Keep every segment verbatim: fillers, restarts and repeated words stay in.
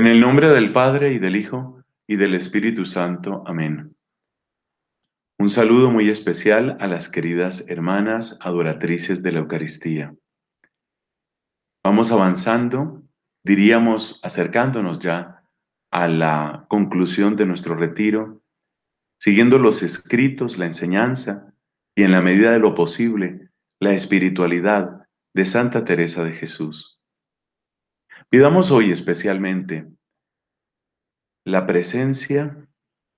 En el nombre del Padre, y del Hijo, y del Espíritu Santo. Amén. Un saludo muy especial a las queridas hermanas adoratrices de la Eucaristía. Vamos avanzando, diríamos acercándonos ya a la conclusión de nuestro retiro, siguiendo los escritos, la enseñanza y, en la medida de lo posible, la espiritualidad de Santa Teresa de Jesús. Pidamos hoy especialmente la presencia,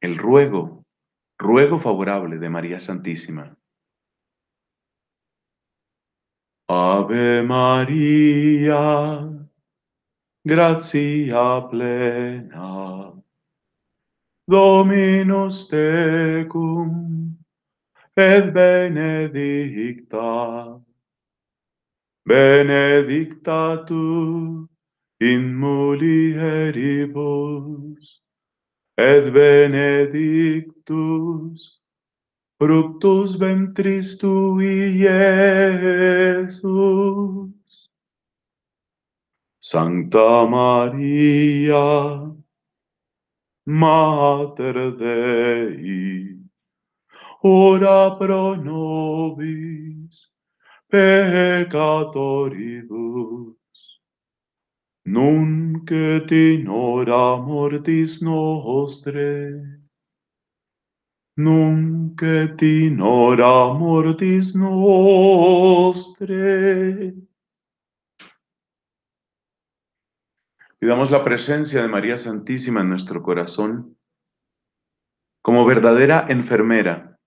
el ruego, ruego favorable de María Santísima. Ave María, gratia plena, Dominus tecum, et benedicta, benedicta tu in mulieribus, et benedictus fructus ventris tui, Iesus. Sancta Maria, Mater Dei, ora pro nobis peccatoribus, nunc et in hora mortis nostre, nunc et in hora mortis nostre. Pidamos la presencia de María Santísima en nuestro corazón, como verdadera enfermera,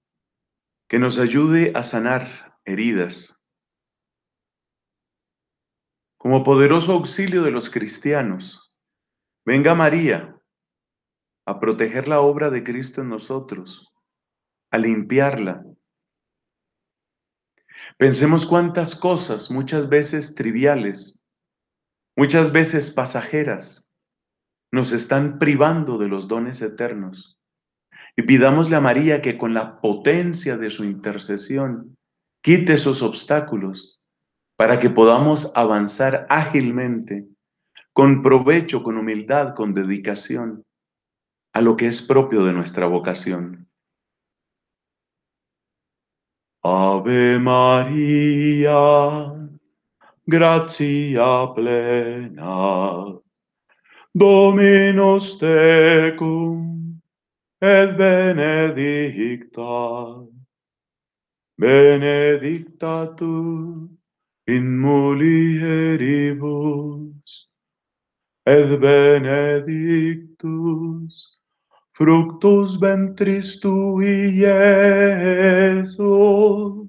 que nos ayude a sanar heridas, como poderoso auxilio de los cristianos. Venga María a proteger la obra de Cristo en nosotros, a limpiarla. Pensemos cuántas cosas, muchas veces triviales, muchas veces pasajeras, nos están privando de los dones eternos. Y pidámosle a María que con la potencia de su intercesión quite esos obstáculos, para que podamos avanzar ágilmente, con provecho, con humildad, con dedicación, a lo que es propio de nuestra vocación. Ave María, gratia plena, Dominus tecum, et benedicta, benedicta tu in mulieribus, et benedictus fructus ventris tui, Iesus.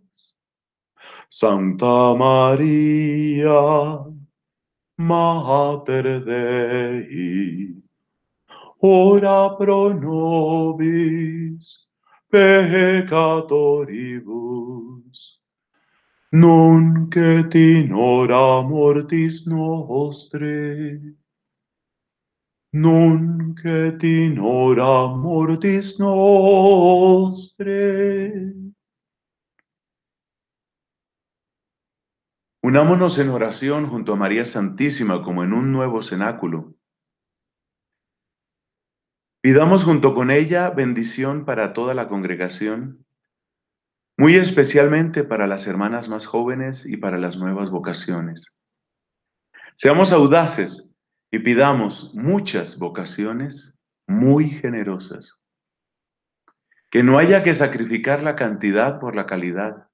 Sancta María, Mater Dei, ora pro nobis peccatoribus, nunc et in hora mortis nostre, nunc et in hora mortis nostre. Unámonos en oración junto a María Santísima como en un nuevo cenáculo. Pidamos junto con ella bendición para toda la congregación, muy especialmente para las hermanas más jóvenes y para las nuevas vocaciones. Seamos audaces y pidamos muchas vocaciones muy generosas. Que no haya que sacrificar la cantidad por la calidad,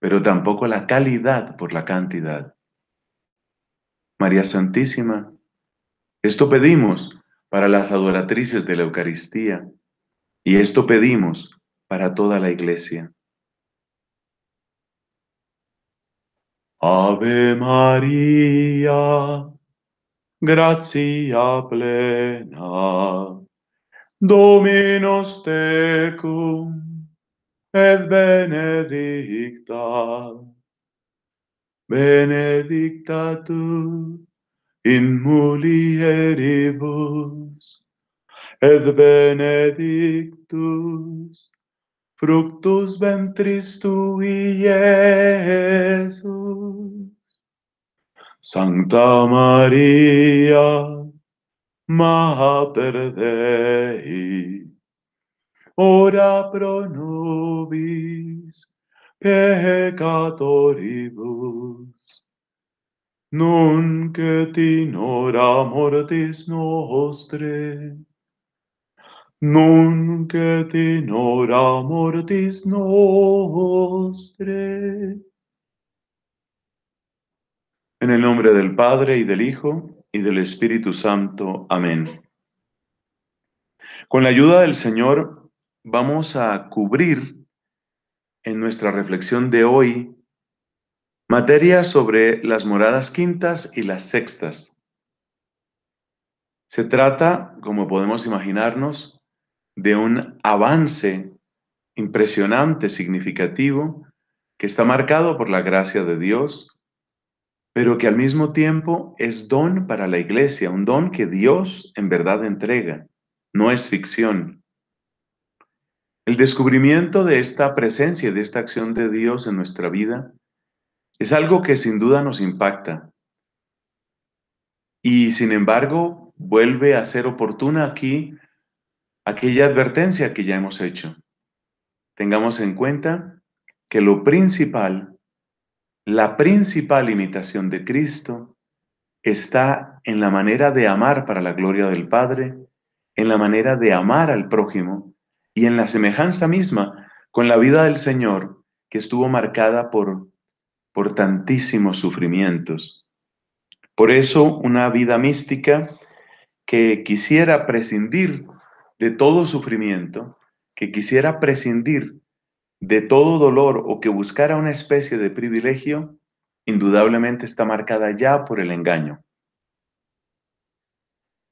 pero tampoco la calidad por la cantidad. María Santísima, esto pedimos para las adoratrices de la Eucaristía, y esto pedimos para toda la Iglesia. Ave María, gratia plena, Dominus tecum, et benedicta, benedicta tu in mulieribus, et benedictus fructus ventris tui, Iesus. Sancta María, Mater Dei, ora pro nobis peccatoribus, nunc et in hora mortis nostre, nunc et in hora mortis nostre. En el nombre del Padre, y del Hijo, y del Espíritu Santo. Amén. Con la ayuda del Señor vamos a cubrir en nuestra reflexión de hoy materia sobre las moradas quintas y las sextas. Se trata, como podemos imaginarnos, de un avance impresionante, significativo, que está marcado por la gracia de Dios, pero que al mismo tiempo es don para la Iglesia, un don que Dios en verdad entrega, no es ficción. El descubrimiento de esta presencia y de esta acción de Dios en nuestra vida es algo que sin duda nos impacta y sin embargo vuelve a ser oportuna aquí aquella advertencia que ya hemos hecho. Tengamos en cuenta que lo principal La principal imitación de Cristo está en la manera de amar para la gloria del Padre, en la manera de amar al prójimo y en la semejanza misma con la vida del Señor, que estuvo marcada por, por tantísimos sufrimientos. Por eso, una vida mística que quisiera prescindir de todo sufrimiento, que quisiera prescindir de todo dolor o que buscara una especie de privilegio, indudablemente está marcada ya por el engaño.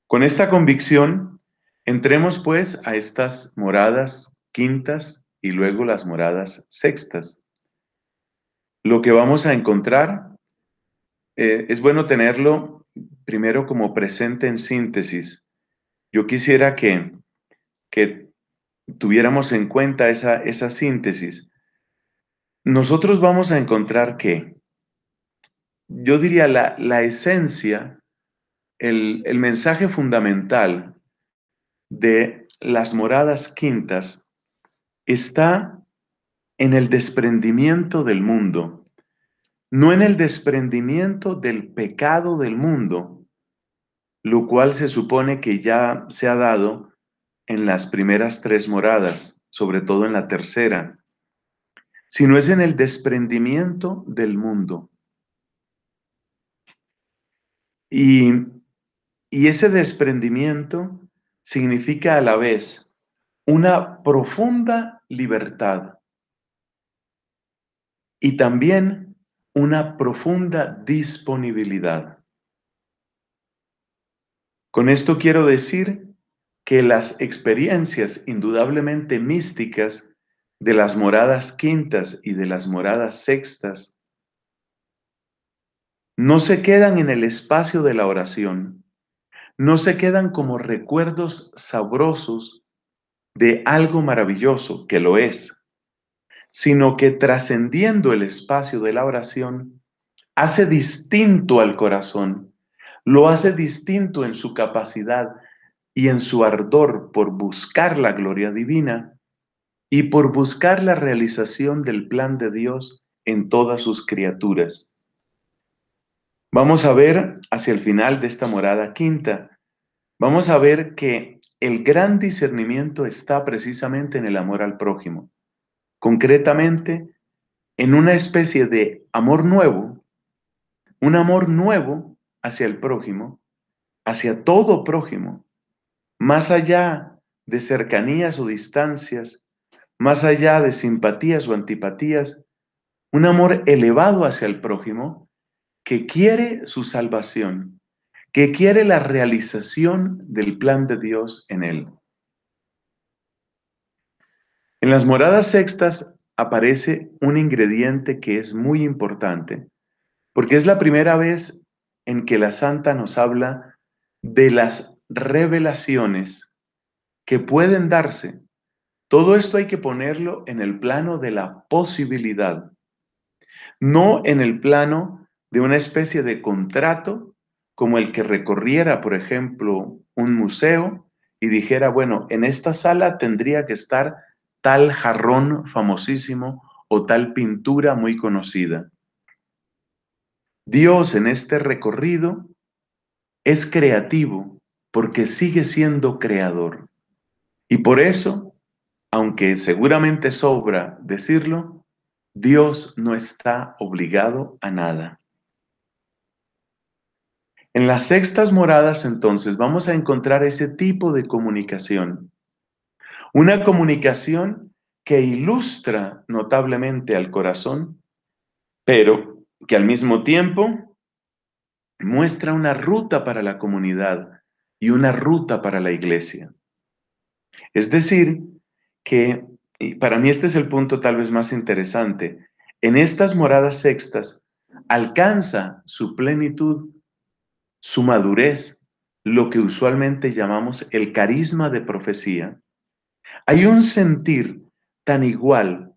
Con esta convicción, entremos pues a estas moradas quintas y luego las moradas sextas. Lo que vamos a encontrar, eh, es bueno tenerlo primero como presente en síntesis. Yo quisiera que, que tuviéramos en cuenta esa, esa síntesis. Nosotros vamos a encontrar que, yo diría, la, la esencia, el, el mensaje fundamental de las moradas quintas está en el desprendimiento del mundo, no en el desprendimiento del pecado del mundo, lo cual se supone que ya se ha dado en las primeras tres moradas, sobre todo en la tercera, sino es en el desprendimiento del mundo. Y, y ese desprendimiento significa a la vez una profunda libertad y también una profunda disponibilidad. Con esto quiero decir que las experiencias indudablemente místicas de las moradas quintas y de las moradas sextas no se quedan en el espacio de la oración, no se quedan como recuerdos sabrosos de algo maravilloso, que lo es, sino que trascendiendo el espacio de la oración, hace distinto al corazón, lo hace distinto en su capacidad y en su ardor por buscar la gloria divina y por buscar la realización del plan de Dios en todas sus criaturas. Vamos a ver hacia el final de esta morada quinta, vamos a ver que el gran discernimiento está precisamente en el amor al prójimo, concretamente en una especie de amor nuevo, un amor nuevo hacia el prójimo, hacia todo prójimo, más allá de cercanías o distancias, más allá de simpatías o antipatías, un amor elevado hacia el prójimo que quiere su salvación, que quiere la realización del plan de Dios en él. En las moradas sextas aparece un ingrediente que es muy importante, porque es la primera vez en que la Santa nos habla de las revelaciones que pueden darse. Todo esto hay que ponerlo en el plano de la posibilidad, no en el plano de una especie de contrato como el que recorriera, por ejemplo, un museo y dijera, bueno, en esta sala tendría que estar tal jarrón famosísimo o tal pintura muy conocida. Dios en este recorrido es creativo porque sigue siendo creador. Y por eso, aunque seguramente sobra decirlo, Dios no está obligado a nada. En las sextas moradas, entonces, vamos a encontrar ese tipo de comunicación. Una comunicación que ilustra notablemente al corazón, pero que al mismo tiempo muestra una ruta para la comunidad y una ruta para la iglesia. Es decir, que, y para mí este es el punto tal vez más interesante, en estas moradas sextas alcanza su plenitud, su madurez, lo que usualmente llamamos el carisma de profecía. Hay un sentir tan igual,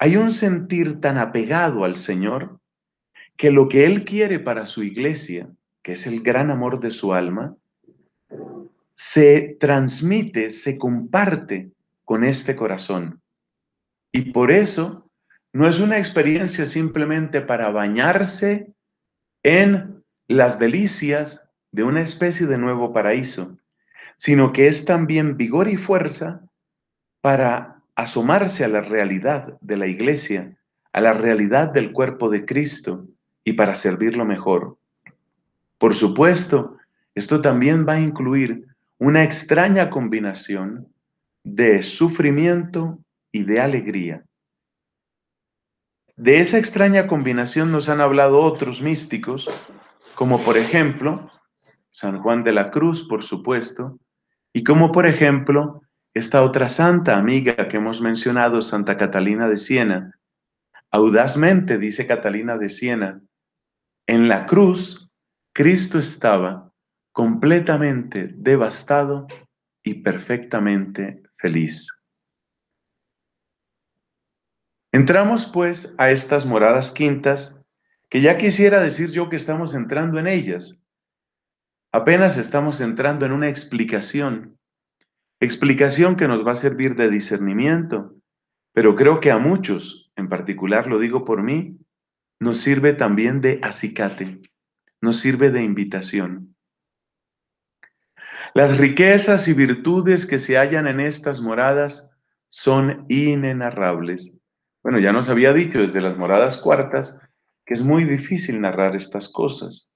hay un sentir tan apegado al Señor, que lo que Él quiere para su iglesia, que es el gran amor de su alma, se transmite, se comparte con este corazón. Y por eso no es una experiencia simplemente para bañarse en las delicias de una especie de nuevo paraíso, sino que es también vigor y fuerza para asomarse a la realidad de la iglesia, a la realidad del cuerpo de Cristo y para servirlo mejor. Por supuesto, esto también va a incluir una extraña combinación de sufrimiento y de alegría. De esa extraña combinación nos han hablado otros místicos, como por ejemplo, San Juan de la Cruz, por supuesto, y como por ejemplo, esta otra santa amiga que hemos mencionado, Santa Catalina de Siena. Audazmente, dice Catalina de Siena, en la cruz, Cristo estaba completamente devastado y perfectamente feliz. Entramos pues a estas moradas quintas, que ya quisiera decir yo que estamos entrando en ellas. Apenas estamos entrando en una explicación, explicación que nos va a servir de discernimiento, pero creo que a muchos, en particular lo digo por mí, nos sirve también de acicate, nos sirve de invitación. Las riquezas y virtudes que se hallan en estas moradas son inenarrables. Bueno, ya nos había dicho desde las moradas cuartas, es muy difícil narrar estas cosas.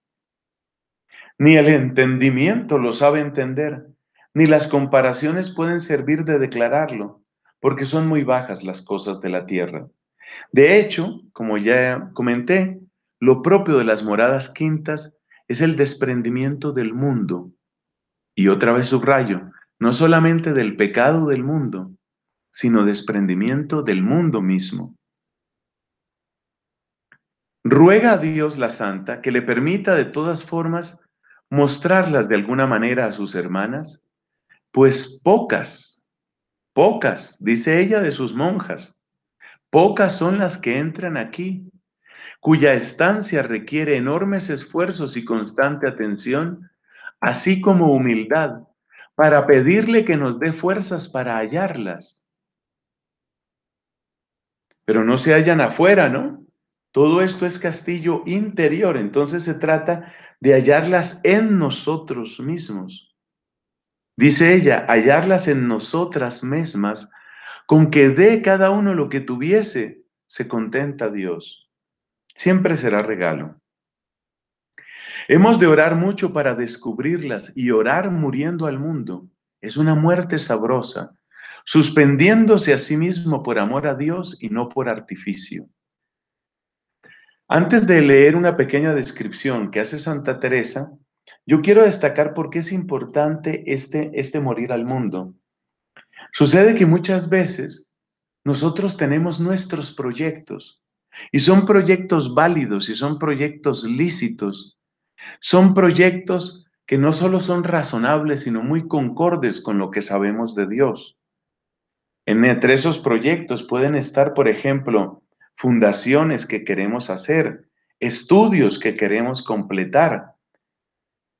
Ni el entendimiento lo sabe entender, ni las comparaciones pueden servir de declararlo, porque son muy bajas las cosas de la tierra. De hecho, como ya comenté, lo propio de las moradas quintas es el desprendimiento del mundo. Y otra vez subrayo, no solamente del pecado del mundo, sino desprendimiento del mundo mismo. Ruega a Dios la Santa que le permita de todas formas mostrarlas de alguna manera a sus hermanas, pues pocas, pocas, dice ella de sus monjas, pocas son las que entran aquí, cuya estancia requiere enormes esfuerzos y constante atención, así como humildad, para pedirle que nos dé fuerzas para hallarlas. Pero no se hallan afuera, ¿no? Todo esto es castillo interior, entonces se trata de hallarlas en nosotros mismos. Dice ella, hallarlas en nosotras mismas, con que dé cada uno lo que tuviese, se contenta Dios. Siempre será regalo. Hemos de orar mucho para descubrirlas y orar muriendo al mundo. Es una muerte sabrosa, suspendiéndose a sí mismo por amor a Dios y no por artificio. Antes de leer una pequeña descripción que hace Santa Teresa, yo quiero destacar por qué es importante este, este morir al mundo. Sucede que muchas veces nosotros tenemos nuestros proyectos, y son proyectos válidos, y son proyectos lícitos. Son proyectos que no solo son razonables, sino muy concordes con lo que sabemos de Dios. Entre esos proyectos pueden estar, por ejemplo, fundaciones que queremos hacer, estudios que queremos completar,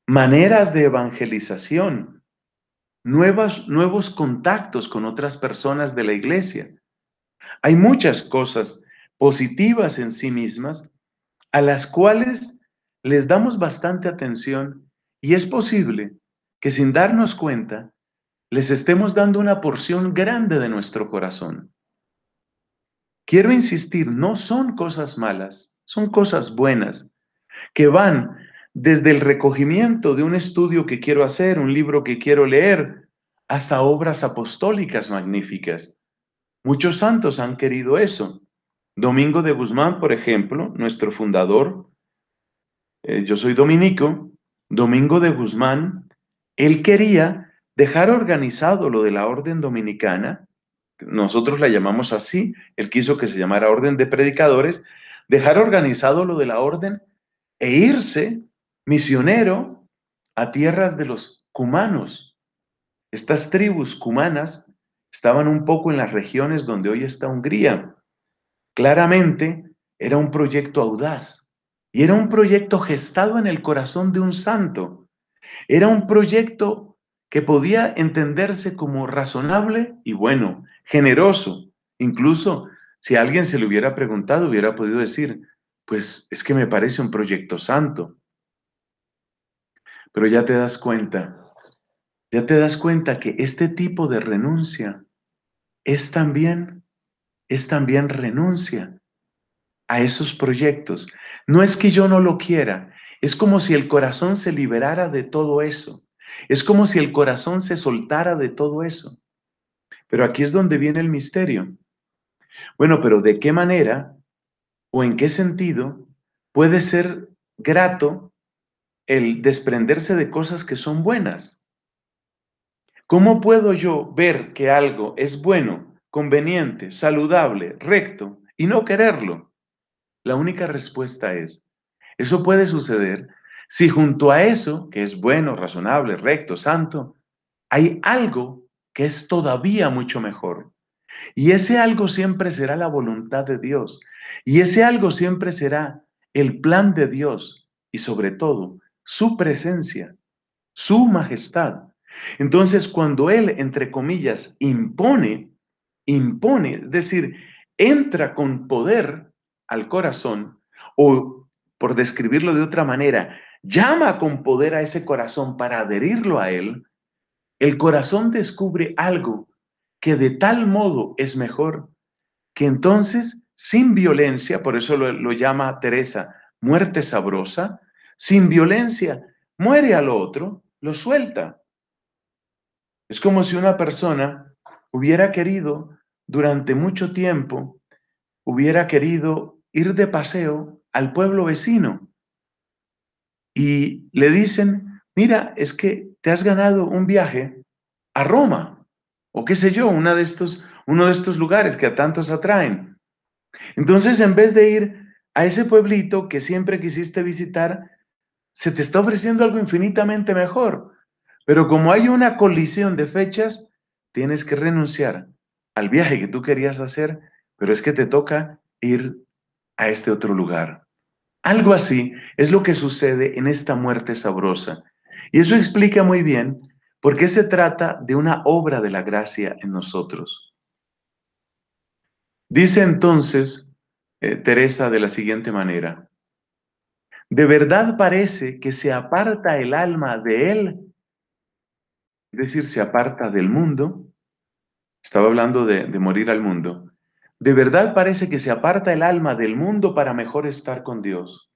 maneras de evangelización, nuevas, nuevos contactos con otras personas de la iglesia. Hay muchas cosas positivas en sí mismas a las cuales les damos bastante atención y es posible que sin darnos cuenta les estemos dando una porción grande de nuestro corazón. Quiero insistir, no son cosas malas, son cosas buenas que van desde el recogimiento de un estudio que quiero hacer, un libro que quiero leer, hasta obras apostólicas magníficas. Muchos santos han querido eso. Domingo de Guzmán, por ejemplo, nuestro fundador, eh, yo soy dominico, Domingo de Guzmán, él quería dejar organizado lo de la orden dominicana, nosotros la llamamos así, él quiso que se llamara orden de predicadores, dejar organizado lo de la orden e irse misionero a tierras de los cumanos. Estas tribus cumanas estaban un poco en las regiones donde hoy está Hungría. Claramente era un proyecto audaz y era un proyecto gestado en el corazón de un santo. Era un proyecto que podía entenderse como razonable y bueno, generoso. Incluso si a alguien se le hubiera preguntado, hubiera podido decir, pues es que me parece un proyecto santo. Pero ya te das cuenta, ya te das cuenta que este tipo de renuncia es también... es también renuncia a esos proyectos. No es que yo no lo quiera, es como si el corazón se liberara de todo eso, es como si el corazón se soltara de todo eso. Pero aquí es donde viene el misterio. Bueno, pero ¿de qué manera o en qué sentido puede ser grato el desprenderse de cosas que son buenas? ¿Cómo puedo yo ver que algo es bueno, conveniente, saludable, recto, y no quererlo? La única respuesta es, eso puede suceder si junto a eso, que es bueno, razonable, recto, santo, hay algo que es todavía mucho mejor. Y ese algo siempre será la voluntad de Dios, y ese algo siempre será el plan de Dios, y sobre todo, su presencia, su majestad. Entonces, cuando Él, entre comillas, impone, impone, es decir, entra con poder al corazón, o por describirlo de otra manera, llama con poder a ese corazón para adherirlo a él, el corazón descubre algo que de tal modo es mejor, que entonces sin violencia, por eso lo, lo llama Teresa muerte sabrosa, sin violencia muere al otro, lo suelta. Es como si una persona hubiera querido, durante mucho tiempo, hubiera querido ir de paseo al pueblo vecino. Y le dicen, mira, es que te has ganado un viaje a Roma, o qué sé yo, una de estos, uno de estos lugares que a tantos atraen. Entonces, en vez de ir a ese pueblito que siempre quisiste visitar, se te está ofreciendo algo infinitamente mejor. Pero como hay una colisión de fechas, tienes que renunciar al viaje que tú querías hacer, pero es que te toca ir a este otro lugar. Algo así es lo que sucede en esta muerte sabrosa. Y eso explica muy bien por qué se trata de una obra de la gracia en nosotros. Dice entonces eh, Teresa de la siguiente manera: de verdad parece que se aparta el alma de él, es decir, se aparta del mundo. Estaba hablando de, de morir al mundo. De verdad parece que se aparta el alma del mundo para mejor estar con Dios.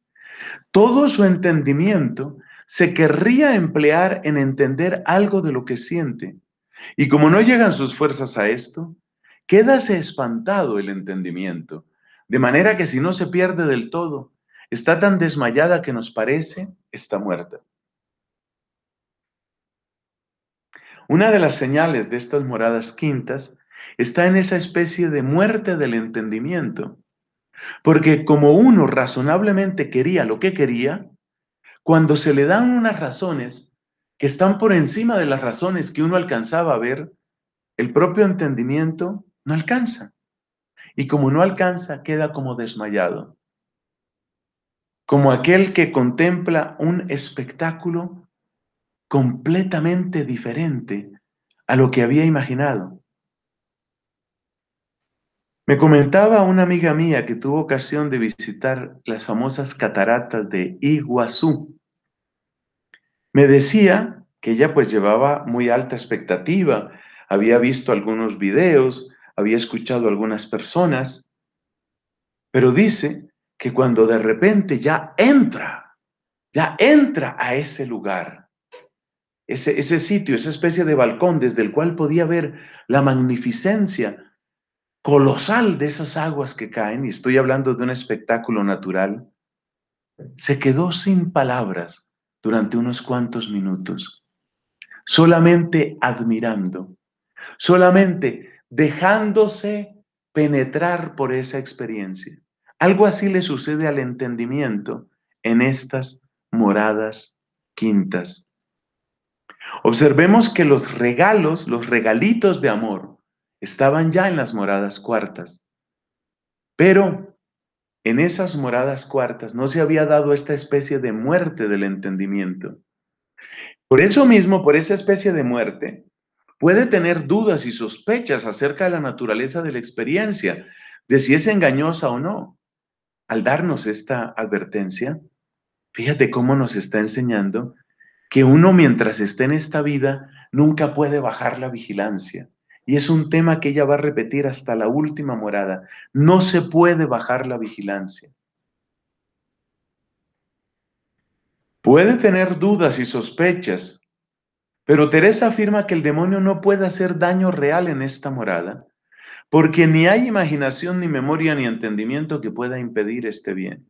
Todo su entendimiento se querría emplear en entender algo de lo que siente. Y como no llegan sus fuerzas a esto, quédase espantado el entendimiento. De manera que si no se pierde del todo, está tan desmayada que nos parece está muerta. Una de las señales de estas moradas quintas está en esa especie de muerte del entendimiento, porque como uno razonablemente quería lo que quería, cuando se le dan unas razones que están por encima de las razones que uno alcanzaba a ver, el propio entendimiento no alcanza. Y como no alcanza, queda como desmayado. Como aquel que contempla un espectáculo completamente diferente a lo que había imaginado. Me comentaba una amiga mía que tuvo ocasión de visitar las famosas cataratas de Iguazú. Me decía que ella pues llevaba muy alta expectativa, había visto algunos videos, había escuchado a algunas personas, pero dice que cuando de repente ya entra, ya entra a ese lugar, ese, ese sitio, esa especie de balcón desde el cual podía ver la magnificencia colosal de esas aguas que caen, y estoy hablando de un espectáculo natural, se quedó sin palabras durante unos cuantos minutos, solamente admirando, solamente dejándose penetrar por esa experiencia. Algo así le sucede al entendimiento en estas moradas quintas. Observemos que los regalos, los regalitos de amor, estaban ya en las moradas cuartas, pero en esas moradas cuartas no se había dado esta especie de muerte del entendimiento. Por eso mismo, por esa especie de muerte, puede tener dudas y sospechas acerca de la naturaleza de la experiencia, de si es engañosa o no. Al darnos esta advertencia, fíjate cómo nos está enseñando que uno mientras esté en esta vida nunca puede bajar la vigilancia. Y es un tema que ella va a repetir hasta la última morada. No se puede bajar la vigilancia. Puede tener dudas y sospechas, pero Teresa afirma que el demonio no puede hacer daño real en esta morada, porque ni hay imaginación, ni memoria, ni entendimiento que pueda impedir este bien.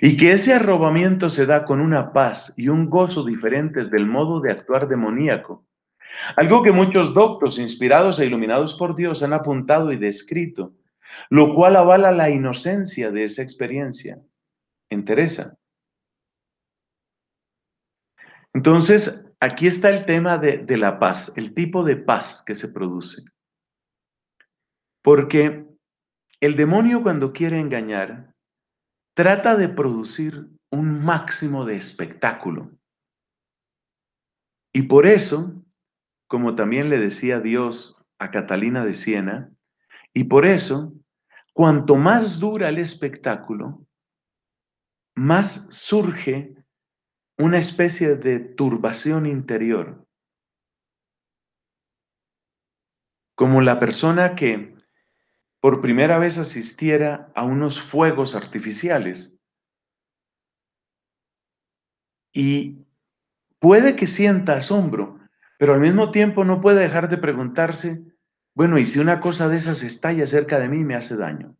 Y que ese arrobamiento se da con una paz y un gozo diferentes del modo de actuar demoníaco, algo que muchos doctos inspirados e iluminados por Dios han apuntado y descrito, lo cual avala la inocencia de esa experiencia en Teresa. Entonces, aquí está el tema de, de la paz, el tipo de paz que se produce. Porque el demonio, cuando quiere engañar, trata de producir un máximo de espectáculo. Y por eso, como también le decía Dios a Catalina de Siena, y por eso, cuanto más dura el espectáculo, más surge una especie de turbación interior. Como la persona que por primera vez asistiera a unos fuegos artificiales. Y puede que sienta asombro, pero al mismo tiempo no puede dejar de preguntarse, bueno, ¿y si una cosa de esas estalla cerca de mí y me hace daño?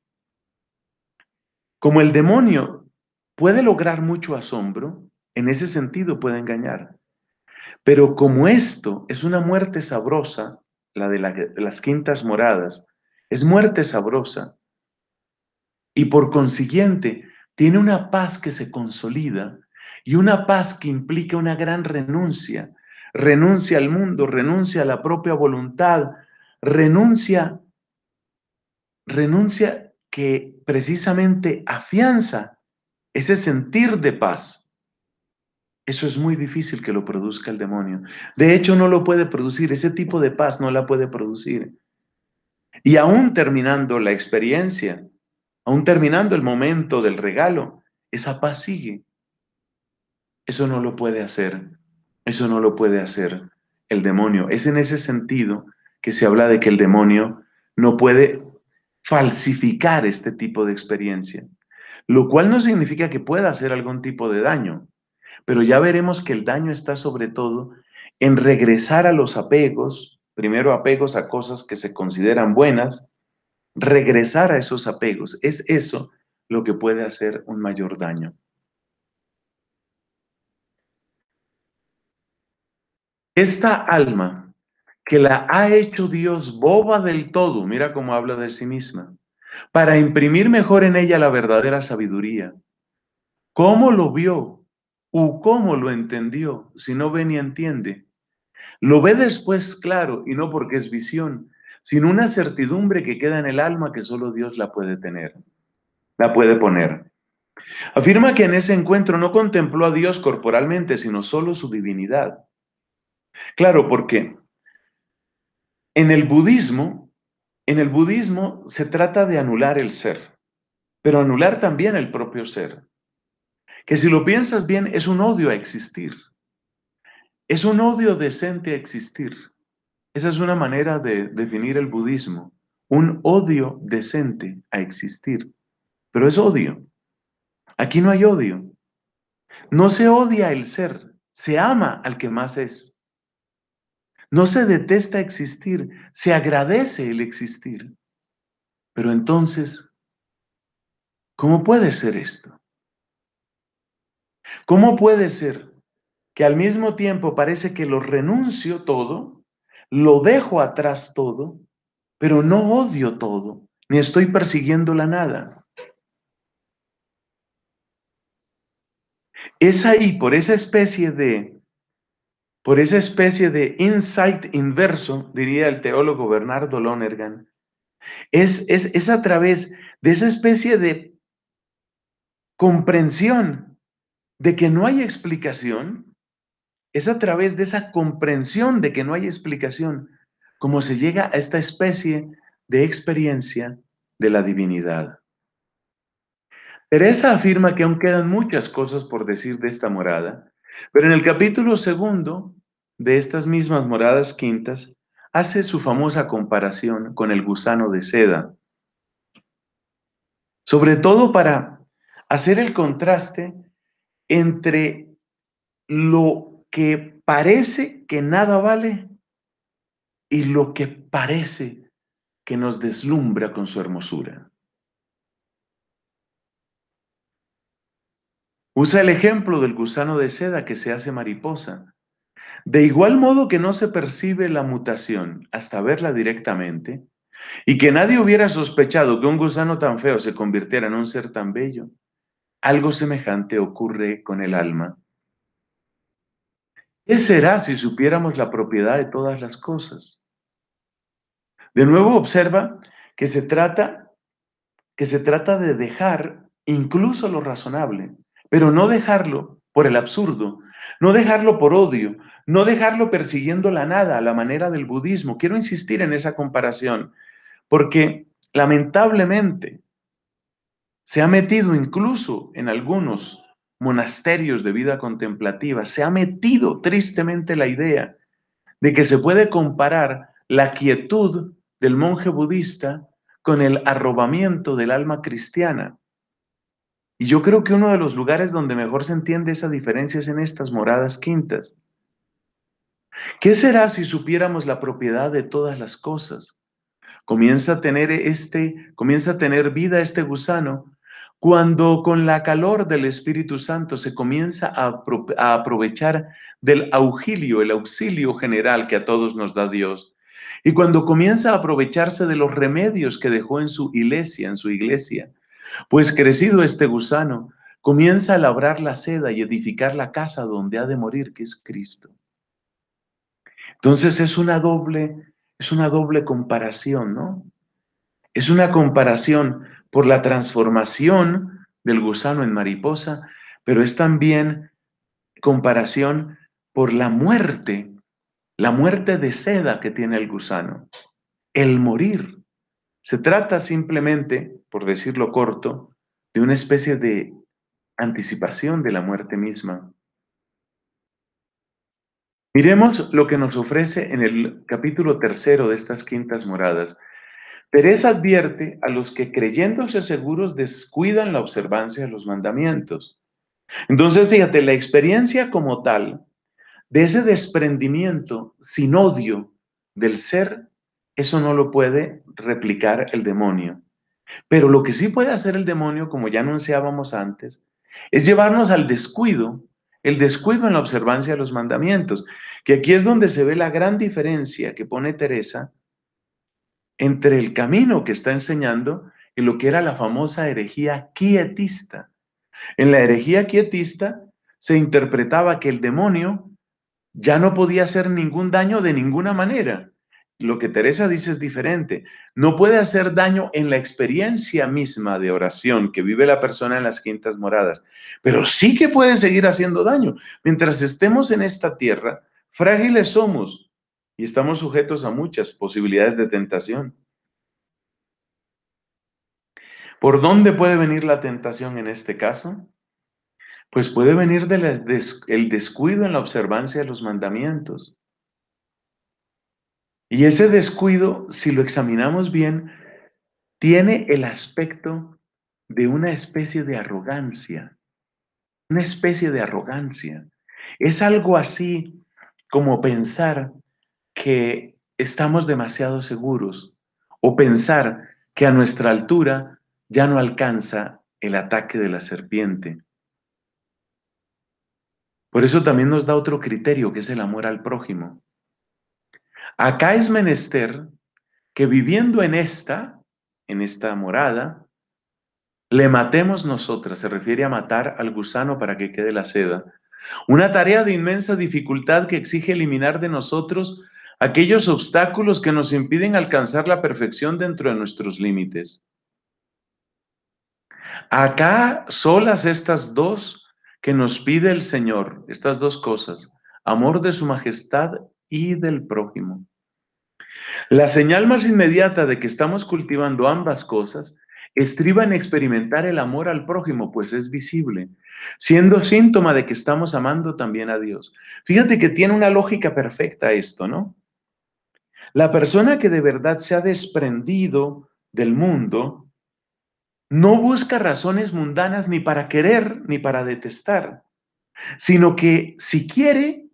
Como el demonio puede lograr mucho asombro, en ese sentido puede engañar. Pero como esto es una muerte sabrosa, la de la, las quintas moradas, es muerte sabrosa, y por consiguiente tiene una paz que se consolida, y una paz que implica una gran renuncia, renuncia al mundo, renuncia a la propia voluntad, renuncia, renuncia que precisamente afianza ese sentir de paz. Eso es muy difícil que lo produzca el demonio. De hecho, no lo puede producir, ese tipo de paz no la puede producir. Y aún terminando la experiencia, aún terminando el momento del regalo, esa paz sigue. Eso no lo puede hacer, eso no lo puede hacer el demonio. Es en ese sentido que se habla de que el demonio no puede falsificar este tipo de experiencia, lo cual no significa que pueda hacer algún tipo de daño, pero ya veremos que el daño está sobre todo en regresar a los apegos. Primero, apegos a cosas que se consideran buenas, regresar a esos apegos. Es eso lo que puede hacer un mayor daño. Esta alma que la ha hecho Dios boba del todo, mira cómo habla de sí misma, para imprimir mejor en ella la verdadera sabiduría. ¿Cómo lo vio u cómo lo entendió si no ve ni entiende? Lo ve después claro, y no porque es visión, sino una certidumbre que queda en el alma que solo Dios la puede tener, la puede poner. Afirma que en ese encuentro no contempló a Dios corporalmente, sino solo su divinidad. Claro, porque en el budismo, en el budismo se trata de anular el ser, pero anular también el propio ser. Que si lo piensas bien, es un odio a existir. Es un odio decente a existir. Esa es una manera de definir el budismo. Un odio decente a existir. Pero es odio. Aquí no hay odio. No se odia el ser, se ama al que más es. No se detesta existir, se agradece el existir. Pero entonces, ¿cómo puede ser esto? ¿Cómo puede ser que al mismo tiempo parece que lo renuncio todo, lo dejo atrás todo, pero no odio todo, ni estoy persiguiendo la nada? Es ahí, por esa especie de, por esa especie de insight inverso, diría el teólogo Bernardo Lonergan, es, es, es a través de esa especie de comprensión de que no hay explicación, es a través de esa comprensión de que no hay explicación, como se llega a esta especie de experiencia de la divinidad. Teresa afirma que aún quedan muchas cosas por decir de esta morada, pero en el capítulo segundo de estas mismas moradas quintas hace su famosa comparación con el gusano de seda, sobre todo para hacer el contraste entre lo que parece que nada vale y lo que parece que nos deslumbra con su hermosura. Usa el ejemplo del gusano de seda que se hace mariposa. De igual modo que no se percibe la mutación hasta verla directamente, y que nadie hubiera sospechado que un gusano tan feo se convirtiera en un ser tan bello, algo semejante ocurre con el alma. ¿Qué será si supiéramos la propiedad de todas las cosas? De nuevo observa que se trata, que se trata de dejar incluso lo razonable. Pero no dejarlo por el absurdo, no dejarlo por odio, no dejarlo persiguiendo la nada a la manera del budismo. Quiero insistir en esa comparación, porque lamentablemente se ha metido incluso en algunos monasterios de vida contemplativa, se ha metido tristemente la idea de que se puede comparar la quietud del monje budista con el arrobamiento del alma cristiana. Y yo creo que uno de los lugares donde mejor se entiende esa diferencia es en estas moradas quintas. ¿Qué será si supiéramos la propiedad de todas las cosas? Comienza a tener este, comienza a tener vida este gusano cuando con la calor del Espíritu Santo se comienza a, a aprovechar del auxilio, el auxilio general que a todos nos da Dios. Y cuando comienza a aprovecharse de los remedios que dejó en su iglesia, en su iglesia. Pues crecido este gusano, comienza a labrar la seda y edificar la casa donde ha de morir, que es Cristo. Entonces es una doble, es una doble comparación, ¿no? Es una comparación por la transformación del gusano en mariposa, pero es también comparación por la muerte, la muerte de seda que tiene el gusano, el morir. Se trata simplemente, por decirlo corto, de una especie de anticipación de la muerte misma. Miremos lo que nos ofrece en el capítulo tercero de estas quintas moradas. Teresa advierte a los que creyéndose seguros descuidan la observancia de los mandamientos. Entonces, fíjate, la experiencia como tal, de ese desprendimiento sin odio del ser, eso no lo puede replicar el demonio. Pero lo que sí puede hacer el demonio, como ya anunciábamos antes, es llevarnos al descuido, el descuido en la observancia de los mandamientos, que aquí es donde se ve la gran diferencia que pone Teresa entre el camino que está enseñando y lo que era la famosa herejía quietista. En la herejía quietista se interpretaba que el demonio ya no podía hacer ningún daño de ninguna manera. lo que Teresa dice es diferente. No puede hacer daño en la experiencia misma de oración que vive la persona en las quintas moradas, pero sí que puede seguir haciendo daño. Mientras estemos en esta tierra, frágiles somos y estamos sujetos a muchas posibilidades de tentación. ¿Por dónde puede venir la tentación en este caso? Pues puede venir del descuido en la observancia de los mandamientos. Y ese descuido, si lo examinamos bien, tiene el aspecto de una especie de arrogancia. Una especie de arrogancia. Es algo así como pensar que estamos demasiado seguros o pensar que a nuestra altura ya no alcanza el ataque de la serpiente. Por eso también nos da otro criterio, que es el amor al prójimo. Acá es menester que viviendo en esta, en esta morada, le matemos nosotras, se refiere a matar al gusano para que quede la seda. Una tarea de inmensa dificultad que exige eliminar de nosotros aquellos obstáculos que nos impiden alcanzar la perfección dentro de nuestros límites. Acá solas estas dos que nos pide el Señor, estas dos cosas, amor de su majestad y del prójimo. La señal más inmediata de que estamos cultivando ambas cosas estriba en experimentar el amor al prójimo, pues es visible, siendo síntoma de que estamos amando también a Dios. Fíjate que tiene una lógica perfecta esto, ¿no? La persona que de verdad se ha desprendido del mundo no busca razones mundanas ni para querer ni para detestar, sino que si quiere,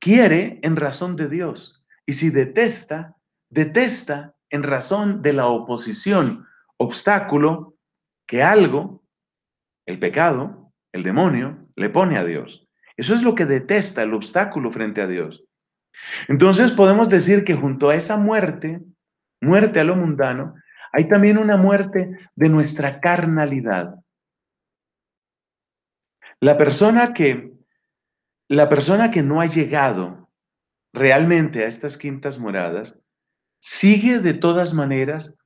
quiere en razón de Dios, y si detesta, detesta en razón de la oposición, obstáculo que algo, el pecado, el demonio, le pone a Dios. Eso es lo que detesta, el obstáculo frente a Dios. Entonces podemos decir que junto a esa muerte, muerte a lo mundano, hay también una muerte de nuestra carnalidad. La persona que, la persona que no ha llegado realmente a estas quintas moradas sigue de todas maneras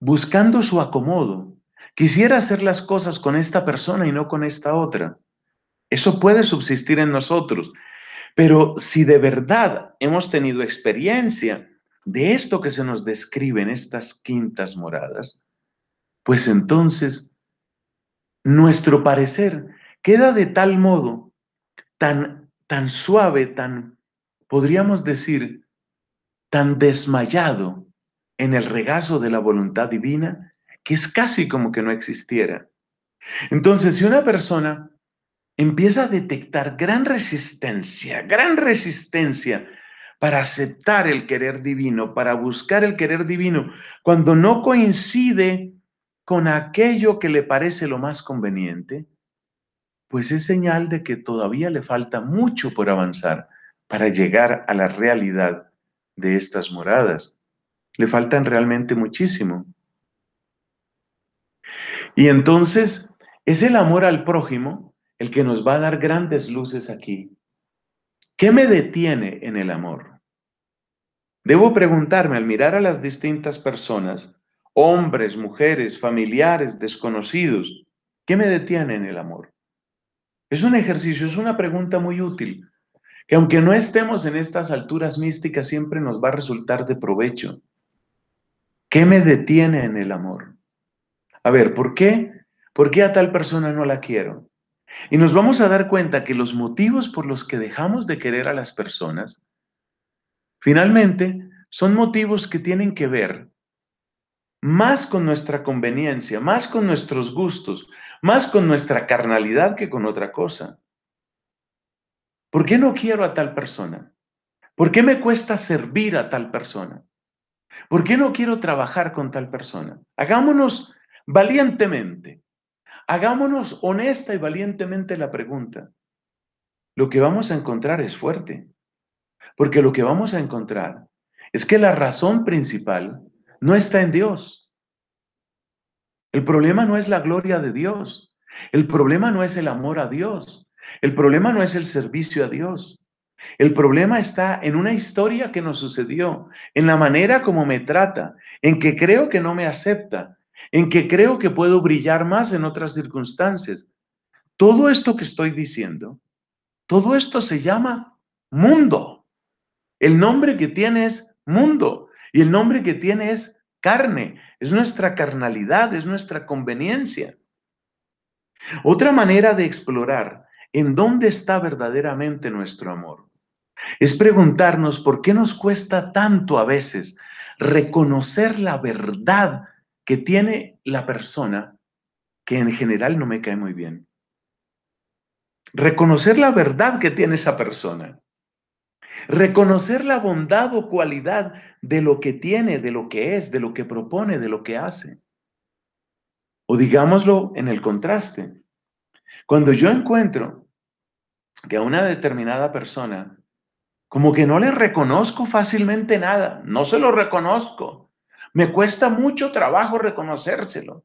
buscando su acomodo. Quisiera hacer las cosas con esta persona y no con esta otra. Eso puede subsistir en nosotros. Pero si de verdad hemos tenido experiencia de esto que se nos describe en estas quintas moradas, pues entonces nuestro parecer queda de tal modo, tan, tan suave, tan, podríamos decir, tan desmayado en el regazo de la voluntad divina, que es casi como que no existiera. Entonces, si una persona empieza a detectar gran resistencia, gran resistencia, para aceptar el querer divino, para buscar el querer divino, cuando no coincide con aquello que le parece lo más conveniente, pues es señal de que todavía le falta mucho por avanzar para llegar a la realidad de estas moradas. Le faltan realmente muchísimo. Y entonces es el amor al prójimo el que nos va a dar grandes luces aquí. ¿Qué me detiene en el amor? Debo preguntarme al mirar a las distintas personas, hombres, mujeres, familiares, desconocidos, ¿qué me detiene en el amor? Es un ejercicio, es una pregunta muy útil, que aunque no estemos en estas alturas místicas, siempre nos va a resultar de provecho. ¿Qué me detiene en el amor? A ver, ¿por qué? ¿Por qué a tal persona no la quiero? Y nos vamos a dar cuenta que los motivos por los que dejamos de querer a las personas, finalmente, son motivos que tienen que ver más con nuestra conveniencia, más con nuestros gustos, más con nuestra carnalidad que con otra cosa. ¿Por qué no quiero a tal persona? ¿Por qué me cuesta servir a tal persona? ¿Por qué no quiero trabajar con tal persona? Hagámonos valientemente. Hagámonos honesta y valientemente la pregunta. Lo que vamos a encontrar es fuerte, porque lo que vamos a encontrar es que la razón principal no está en Dios. El problema no es la gloria de Dios, el problema no es el amor a Dios, el problema no es el servicio a Dios, El problema está en una historia que nos sucedió, en la manera como me trata, en que creo que no me acepta, en que creo que puedo brillar más en otras circunstancias. Todo esto que estoy diciendo, todo esto se llama mundo. El nombre que tiene es mundo y el nombre que tiene es carne. Es nuestra carnalidad, es nuestra conveniencia. Otra manera de explorar en dónde está verdaderamente nuestro amor es preguntarnos por qué nos cuesta tanto a veces reconocer la verdad que tiene la persona que en general no me cae muy bien. Reconocer la verdad que tiene esa persona. Reconocer la bondad o cualidad de lo que tiene, de lo que es, de lo que propone, de lo que hace. O digámoslo en el contraste. Cuando yo encuentro que a una determinada persona, como que no le reconozco fácilmente nada, no se lo reconozco, me cuesta mucho trabajo reconocérselo.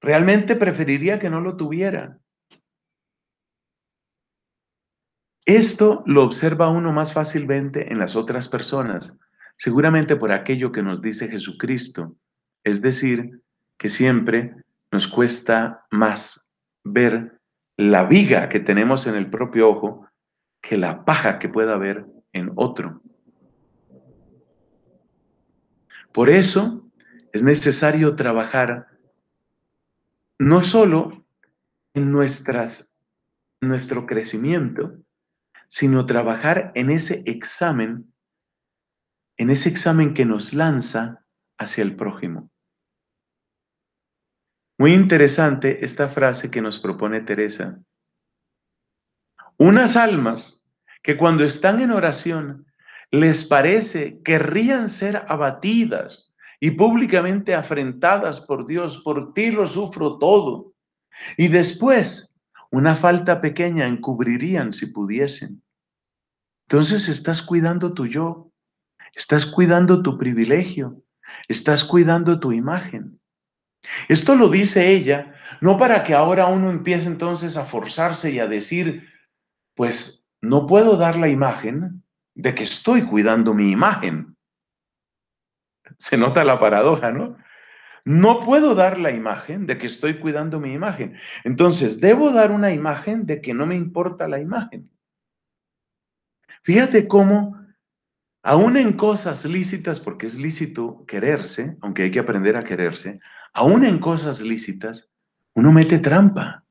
Realmente preferiría que no lo tuviera. Esto lo observa uno más fácilmente en las otras personas, seguramente por aquello que nos dice Jesucristo, es decir, que siempre nos cuesta más ver la viga que tenemos en el propio ojo que la paja que pueda haber en otro. Por eso es necesario trabajar no solo en nuestras, nuestro crecimiento, sino trabajar en ese examen, en ese examen que nos lanza hacia el prójimo. Muy interesante esta frase que nos propone Teresa. Unas almas que cuando están en oración les parece querrían ser abatidas y públicamente afrentadas por Dios, por ti lo sufro todo, y después una falta pequeña encubrirían si pudiesen. Entonces estás cuidando tu yo, estás cuidando tu privilegio, estás cuidando tu imagen. Esto lo dice ella, no para que ahora uno empiece entonces a forzarse y a decir, pues no puedo dar la imagen de que estoy cuidando mi imagen. Se nota la paradoja, ¿no? No puedo dar la imagen de que estoy cuidando mi imagen. Entonces, debo dar una imagen de que no me importa la imagen. Fíjate cómo, aún en cosas lícitas, porque es lícito quererse, aunque hay que aprender a quererse, aún en cosas lícitas, uno mete trampa.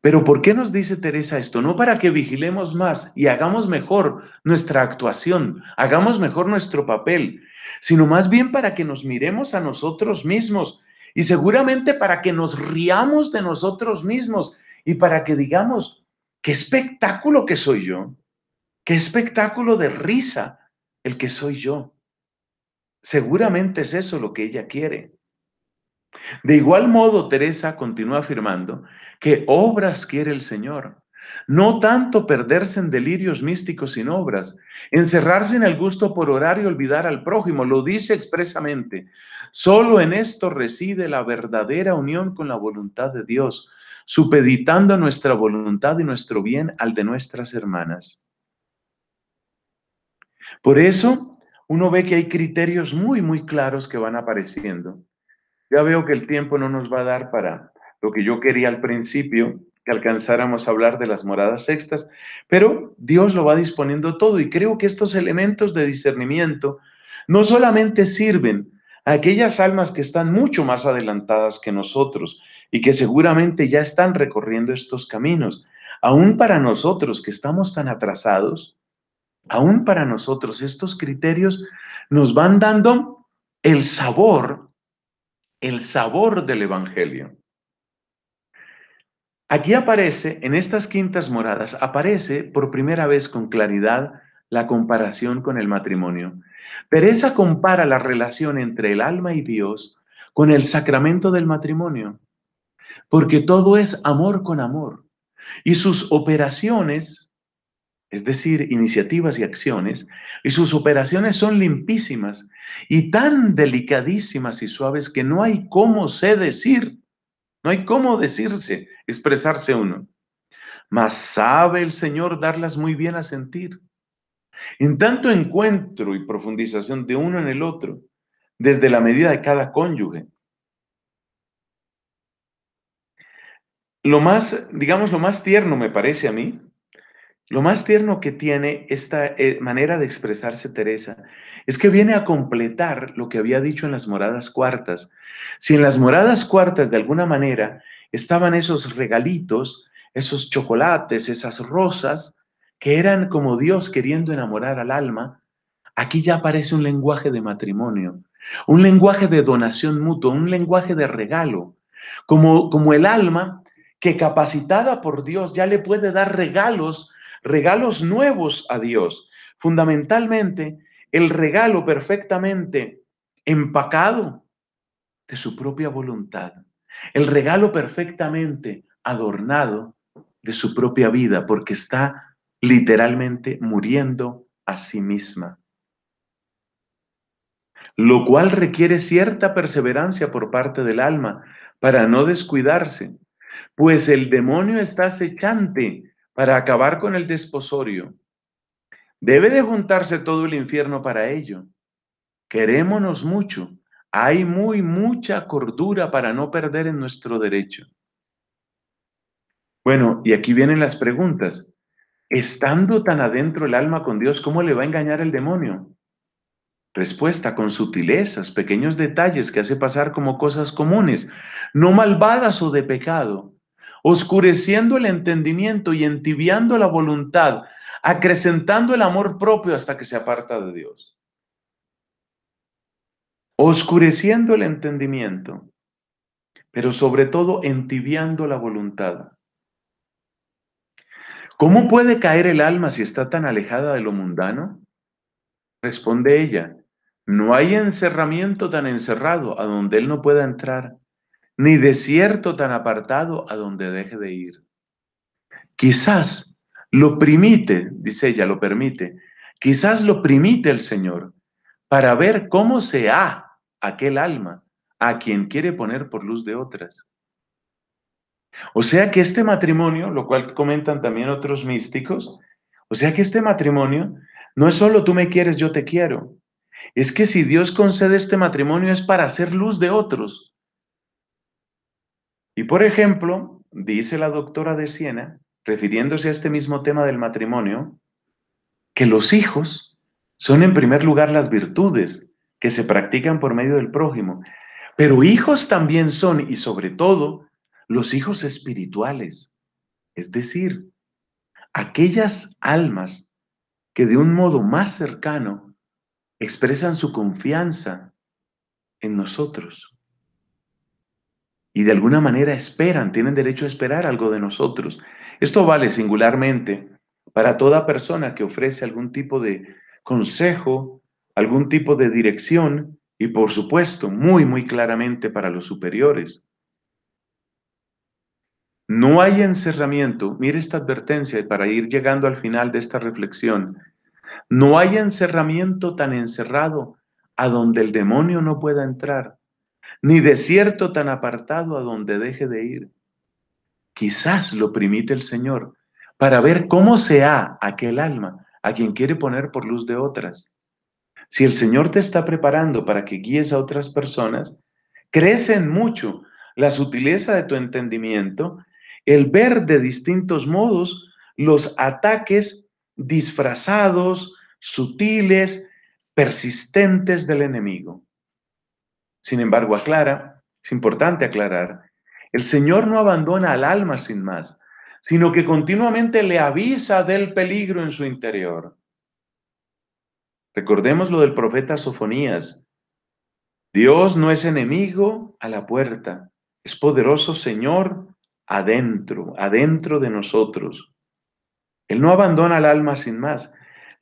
Pero ¿por qué nos dice Teresa esto? No para que vigilemos más y hagamos mejor nuestra actuación, hagamos mejor nuestro papel, sino más bien para que nos miremos a nosotros mismos y seguramente para que nos riamos de nosotros mismos y para que digamos, qué espectáculo que soy yo, qué espectáculo de risa el que soy yo. Seguramente es eso lo que ella quiere. De igual modo, Teresa continúa afirmando que obras quiere el Señor, no tanto perderse en delirios místicos sin obras, encerrarse en el gusto por orar y olvidar al prójimo, lo dice expresamente, solo en esto reside la verdadera unión con la voluntad de Dios, supeditando nuestra voluntad y nuestro bien al de nuestras hermanas. Por eso, uno ve que hay criterios muy, muy claros que van apareciendo. Ya veo que el tiempo no nos va a dar para lo que yo quería al principio, que alcanzáramos a hablar de las moradas sextas, pero Dios lo va disponiendo todo y creo que estos elementos de discernimiento no solamente sirven a aquellas almas que están mucho más adelantadas que nosotros y que seguramente ya están recorriendo estos caminos, aún para nosotros que estamos tan atrasados, aún para nosotros estos criterios nos van dando el sabor El sabor del Evangelio. Aquí aparece, en estas quintas moradas, aparece por primera vez con claridad la comparación con el matrimonio. Teresa compara la relación entre el alma y Dios con el sacramento del matrimonio, porque todo es amor con amor, y sus operaciones, es decir, iniciativas y acciones, y sus operaciones son limpísimas y tan delicadísimas y suaves que no hay cómo se decir, no hay cómo decirse, expresarse uno. mas sabe el Señor darlas muy bien a sentir. En tanto encuentro y profundización de uno en el otro, desde la medida de cada cónyuge. Lo más, digamos, lo más tierno me parece a mí, lo más tierno que tiene esta manera de expresarse Teresa, es que viene a completar lo que había dicho en las moradas cuartas. Si en las moradas cuartas de alguna manera estaban esos regalitos, esos chocolates, esas rosas, que eran como Dios queriendo enamorar al alma, aquí ya aparece un lenguaje de matrimonio, un lenguaje de donación mutua, un lenguaje de regalo, como, como el alma que capacitada por Dios ya le puede dar regalos, regalos nuevos a Dios. Fundamentalmente, el regalo perfectamente empacado de su propia voluntad. El regalo perfectamente adornado de su propia vida, porque está literalmente muriendo a sí misma. Lo cual requiere cierta perseverancia por parte del alma para no descuidarse. Pues el demonio está acechante para acabar con el desposorio. Debe de juntarse todo el infierno para ello. Querémonos mucho. Hay muy mucha cordura para no perder en nuestro derecho. Bueno, y aquí vienen las preguntas. Estando tan adentro el alma con Dios, ¿cómo le va a engañar el demonio? Respuesta, con sutilezas, pequeños detalles que hace pasar como cosas comunes, no malvadas o de pecado, oscureciendo el entendimiento y entibiando la voluntad, acrecentando el amor propio hasta que se aparta de Dios. Oscureciendo el entendimiento, pero sobre todo entibiando la voluntad. ¿Cómo puede caer el alma si está tan alejada de lo mundano? Responde ella, no hay encerramiento tan encerrado a donde él no pueda entrar, ni desierto tan apartado a donde deje de ir. Quizás lo permite, dice ella, lo permite, quizás lo permite el Señor para ver cómo se ha aquel alma a quien quiere poner por luz de otras. O sea que este matrimonio, lo cual comentan también otros místicos, o sea que este matrimonio no es solo tú me quieres, yo te quiero. Es que si Dios concede este matrimonio es para hacer luz de otros. Y por ejemplo, dice la doctora de Siena, refiriéndose a este mismo tema del matrimonio, que los hijos son en primer lugar las virtudes que se practican por medio del prójimo. Pero hijos también son, y sobre todo, los hijos espirituales. Es decir, aquellas almas que de un modo más cercano expresan su confianza en nosotros. Y de alguna manera esperan, tienen derecho a esperar algo de nosotros. Esto vale singularmente para toda persona que ofrece algún tipo de consejo, algún tipo de dirección y por supuesto muy, muy claramente para los superiores. No hay encerramiento, mire esta advertencia para ir llegando al final de esta reflexión. No hay encerramiento tan encerrado a donde el demonio no pueda entrar, ni desierto tan apartado a donde deje de ir. Quizás lo permite el Señor para ver cómo se ha aquel alma a quien quiere poner por luz de otras. Si el Señor te está preparando para que guíes a otras personas, crecen mucho la sutileza de tu entendimiento, el ver de distintos modos los ataques disfrazados, sutiles, persistentes del enemigo. Sin embargo, aclara, es importante aclarar, el Señor no abandona al alma sin más, sino que continuamente le avisa del peligro en su interior. Recordemos lo del profeta Sofonías. Dios no es enemigo a la puerta, es poderoso Señor adentro, adentro de nosotros. Él no abandona al alma sin más,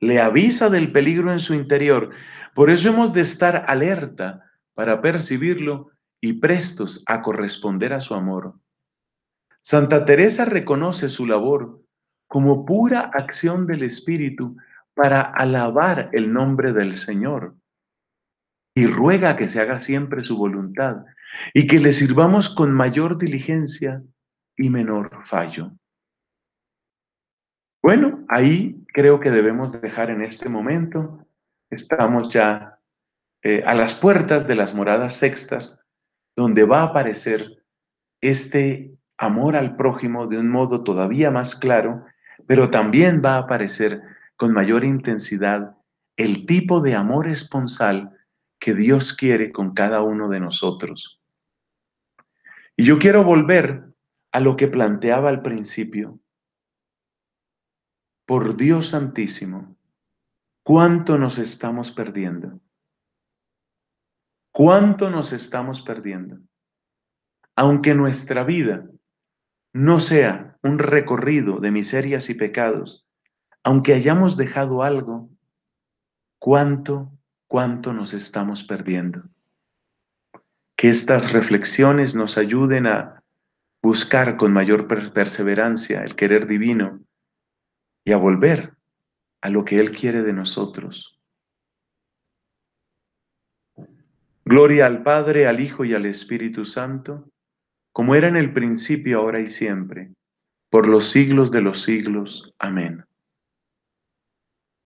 le avisa del peligro en su interior. Por eso hemos de estar alerta para percibirlo y prestos a corresponder a su amor. Santa Teresa reconoce su labor como pura acción del Espíritu para alabar el nombre del Señor y ruega que se haga siempre su voluntad, y que le sirvamos con mayor diligencia y menor fallo. Bueno, ahí creo que debemos dejar en este momento. Estamos ya eh, a las puertas de las moradas sextas, donde va a aparecer este amor al prójimo de un modo todavía más claro, pero también va a aparecer con mayor intensidad el tipo de amor esponsal que Dios quiere con cada uno de nosotros. Y yo quiero volver a lo que planteaba al principio. Por Dios Santísimo, ¿cuánto nos estamos perdiendo? ¿Cuánto nos estamos perdiendo? Aunque nuestra vida no sea un recorrido de miserias y pecados, aunque hayamos dejado algo, ¿cuánto, cuánto nos estamos perdiendo? Que estas reflexiones nos ayuden a buscar con mayor perseverancia el querer divino, y a volver a lo que Él quiere de nosotros. Gloria al Padre, al Hijo y al Espíritu Santo, como era en el principio, ahora y siempre, por los siglos de los siglos. Amén.